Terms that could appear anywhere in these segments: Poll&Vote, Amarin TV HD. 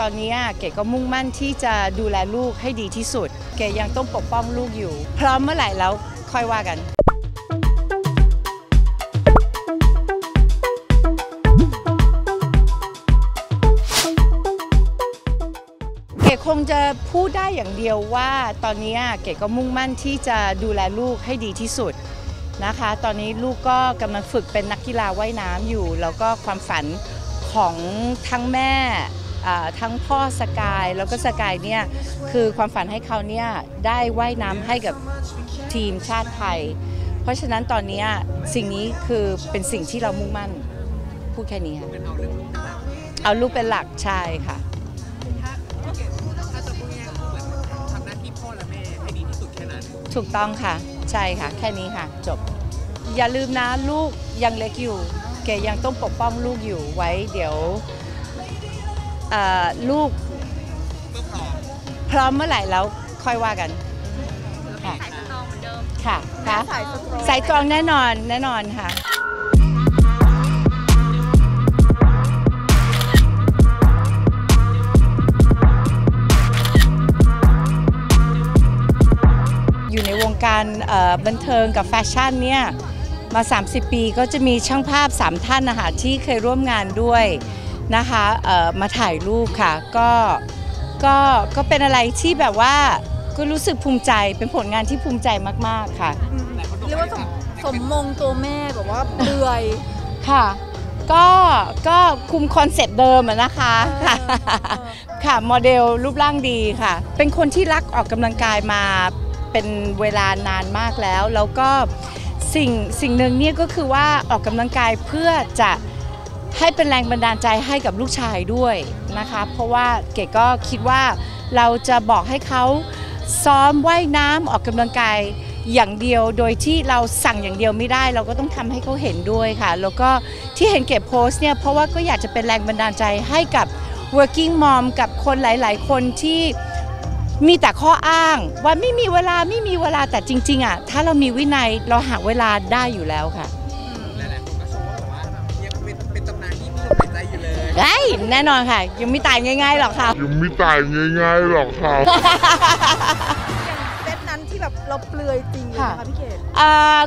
ตอนนี้เก๋ก็มุ่งมั่นที่จะดูแลลูกให้ดีที่สุดเก๋ยังต้องปกป้องลูกอยู่พร้อมเมื่อไหร่แล้วค่อยว่ากันเก๋คงจะพูดได้อย่างเดียวว่าตอนนี้เก๋ก็มุ่งมั่นที่จะดูแลลูกให้ดีที่สุดนะคะตอนนี้ลูกก็กำลังฝึกเป็นนักกีฬาว่ายน้ำอยู่แล้วก็ความฝันของทั้งแม่ทั้งพ่อสกายแล้วก็สกายเนี่ยคือความฝันให้เขาเนี่ยได้ว่ายน้ำให้กับทีมชาติไทยเพราะฉะนั้นตอนนี้สิ่งนี้คือเป็นสิ่งที่เรามุ่งมั่นพูดแค่นี้ค่ะเอาลูกเป็นหลักใช่ค่ะถูกต้องค่ะใช่ค่ะแค่นี้ค่ะจบอย่าลืมนะลูกยังเล็กอยู่เก๋ยังต้องปกป้องลูกอยู่ไว้เดี๋ยวลูกพร้อมเมื่อไหร่แล้วค่อยว่ากันค่ะสายตรองเหมือนเดิมค่ะสายตรองแน่นอนแน่นอนค่ะการบันเทิงกับแฟชั่นเนี่ยมา30ปีก็จะมีช่างภาพ3ท่านนะคะที่เคยร่วมงานด้วยนะคะมาถ่ายรูปค่ะก็เป็นอะไรที่แบบว่าก็รู้สึกภูมิใจเป็นผลงานที่ภูมิใจมากๆค่ะเรียกว่าสมมงตัวแม่แบบว่าเดือยค่ะก็คุมคอนเซ็ปต์เดิมนะคะค่ะโมเดลรูปร่างดีค่ะเป็นคนที่รักออกกำลังกายมาเป็นเวลานานมากแล้วแล้วก็สิ่งหนึ่งเนี่ยก็คือว่าออกกำลังกายเพื่อจะให้เป็นแรงบันดาลใจให้กับลูกชายด้วยนะคะเพราะว่าเก๋ก็คิดว่าเราจะบอกให้เขาซ้อมว่ายน้ำออกกำลังกายอย่างเดียวโดยที่เราสั่งอย่างเดียวไม่ได้เราก็ต้องทำให้เขาเห็นด้วยค่ะแล้วก็ที่เห็นเก๋โพสเนี่ยเพราะว่าก็อยากจะเป็นแรงบันดาลใจให้กับ working mom กับคนหลายๆคนที่มีแต่ข้ออ้างว่าไม่มีเวลาแต่จริงๆถ้าเรามีวินัยเราหาเวลาได้อยู่แล้วค่ะหลายๆคนก็ชมว่ายังเป็นตำนานที่มีลมหายใจอยู่เลยแน่นอนค่ะยังไม่ตายง่ายๆหรอกค่ะเซตนั้นที่แบบเราเปลือยจริงเลยค่ะพี่เกศ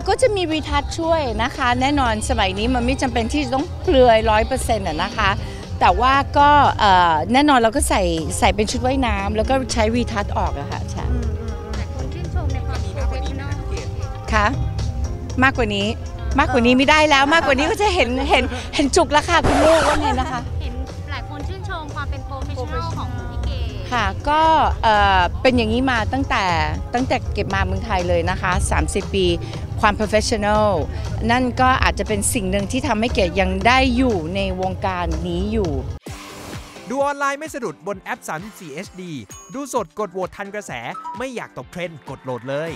ก็จะมีรีทัชช่วยนะคะแน่นอนสมัยนี้มันไม่จำเป็นที่ต้องเปลือย 100% นะคะแต่ว่าก็แน่นอนเราก็ใส่เป็นชุดว่ายน้ำแล้วก็ใช้วีทัชออกค่ะใช่แต่คนชื่นชมในความมีความเป็นนักเกียรติค่ะมากกว่านี้ไม่ได้แล้วมากกว่านี้ก็จะเห็นจุกแล้วค่ะคุณลูกว่าไงนะคะเห็นหลายคนชื่นชมความเป็นโปรเฟชชั่นอลของพี่เก๋ค่ะก็เป็นอย่างนี้มาตั้งแต่เก็บมาเมืองไทยเลยนะคะ30ปีความ professional นั่นก็อาจจะเป็นสิ่งหนึ่งที่ทำให้เก๋ยังได้อยู่ในวงการนี้อยู่ดูออนไลน์ไม่สะดุดบนแอป 34HD ดูสดกดโหวตทันกระแสไม่อยากตกเทรนด์กดโหลดเลย